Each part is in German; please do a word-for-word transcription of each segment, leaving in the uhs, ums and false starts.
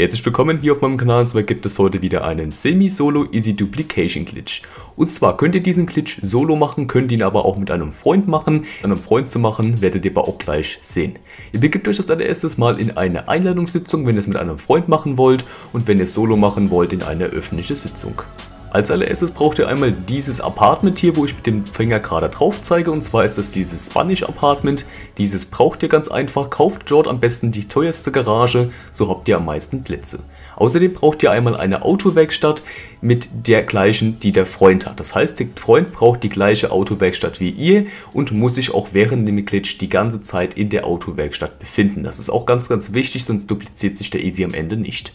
Herzlich willkommen hier auf meinem Kanal, und zwar gibt es heute wieder einen Semi-Solo-Easy-Duplication-Glitch. Und zwar könnt ihr diesen Glitch solo machen, könnt ihn aber auch mit einem Freund machen. Einem Freund zu machen, werdet ihr aber auch gleich sehen. Ihr begibt euch als allererstes mal in eine Einladungssitzung, wenn ihr es mit einem Freund machen wollt, und wenn ihr es solo machen wollt, in eine öffentliche Sitzung. Als allererstes braucht ihr einmal dieses Apartment hier, wo ich mit dem Finger gerade drauf zeige, und zwar ist das dieses Spanish Apartment. Dieses braucht ihr ganz einfach, kauft dort am besten die teuerste Garage, so habt ihr am meisten Plätze. Außerdem braucht ihr einmal eine Autowerkstatt mit der gleichen, die der Freund hat. Das heißt, der Freund braucht die gleiche Autowerkstatt wie ihr und muss sich auch während dem Glitch die ganze Zeit in der Autowerkstatt befinden. Das ist auch ganz, ganz wichtig, sonst dupliziert sich der Easy am Ende nicht.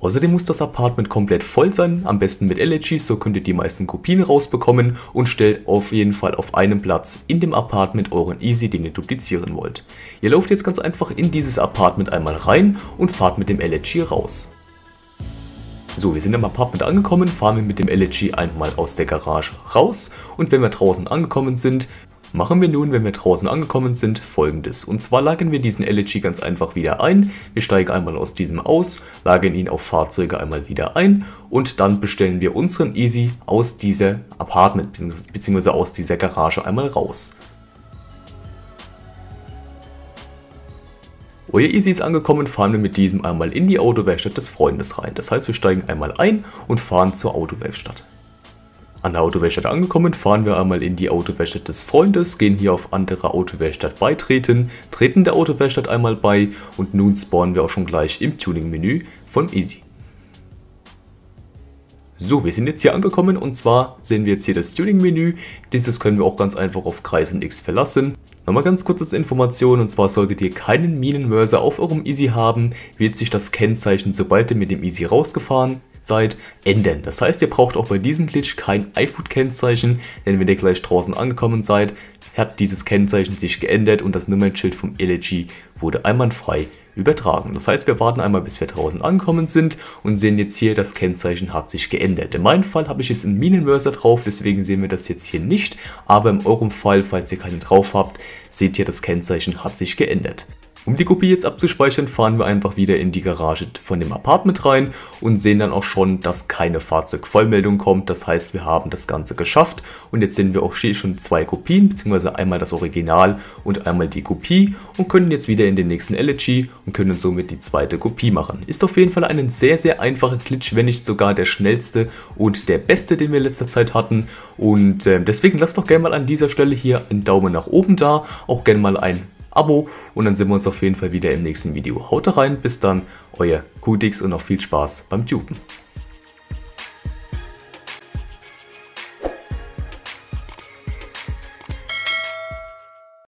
Außerdem muss das Apartment komplett voll sein, am besten mit Elegy, so könnt ihr die meisten Kopien rausbekommen, und stellt auf jeden Fall auf einem Platz in dem Apartment euren Easy, den ihr duplizieren wollt. Ihr lauft jetzt ganz einfach in dieses Apartment einmal rein und fahrt mit dem Elegy raus. So, wir sind am Apartment angekommen, fahren wir mit dem Elegy einmal aus der Garage raus, und wenn wir draußen angekommen sind, machen wir nun, wenn wir draußen angekommen sind, folgendes. Und zwar lagern wir diesen Elegy ganz einfach wieder ein. Wir steigen einmal aus diesem aus, lagern ihn auf Fahrzeuge einmal wieder ein, und dann bestellen wir unseren Easy aus dieser Apartment bzw. aus dieser Garage einmal raus. Euer Easy ist angekommen, fahren wir mit diesem einmal in die Autowerkstatt des Freundes rein. Das heißt, wir steigen einmal ein und fahren zur Autowerkstatt. An der Autowerkstatt angekommen, fahren wir einmal in die Autowerkstatt des Freundes, gehen hier auf andere Autowerkstatt beitreten, treten der Autowerkstatt einmal bei, und nun spawnen wir auch schon gleich im Tuning-Menü von Easy. So, wir sind jetzt hier angekommen, und zwar sehen wir jetzt hier das Tuning-Menü. Dieses können wir auch ganz einfach auf Kreis und X verlassen. Nochmal ganz kurz als Information, und zwar solltet ihr keinen Minenmörser auf eurem Easy haben, wird sich das Kennzeichen, sobald ihr mit dem Easy rausgefahren seid, ändern. Das heißt, ihr braucht auch bei diesem Glitch kein iFood-Kennzeichen, denn wenn ihr gleich draußen angekommen seid, hat dieses Kennzeichen sich geändert und das Nummernschild vom Elegy wurde einwandfrei übertragen. Das heißt, wir warten einmal, bis wir draußen angekommen sind, und sehen jetzt hier, das Kennzeichen hat sich geändert. In meinem Fall habe ich jetzt einen Minenmörser drauf, deswegen sehen wir das jetzt hier nicht, aber in eurem Fall, falls ihr keinen drauf habt, seht ihr, das Kennzeichen hat sich geändert. Um die Kopie jetzt abzuspeichern, fahren wir einfach wieder in die Garage von dem Apartment rein und sehen dann auch schon, dass keine Fahrzeugvollmeldung kommt. Das heißt, wir haben das Ganze geschafft, und jetzt sehen wir auch hier schon zwei Kopien, beziehungsweise einmal das Original und einmal die Kopie, und können jetzt wieder in den nächsten Elegy und können somit die zweite Kopie machen. Ist auf jeden Fall ein sehr, sehr einfacher Glitch, wenn nicht sogar der schnellste und der beste, den wir in letzter Zeit hatten. Und äh, deswegen lasst doch gerne mal an dieser Stelle hier einen Daumen nach oben da, auch gerne mal ein Abo, und dann sehen wir uns auf jeden Fall wieder im nächsten Video. Haut rein, bis dann, euer QDix, und noch viel Spaß beim Tunen.